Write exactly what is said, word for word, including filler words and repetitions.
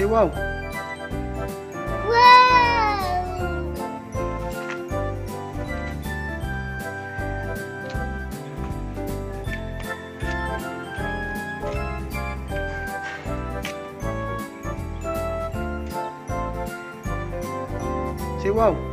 Say wow. Wow. Say wow.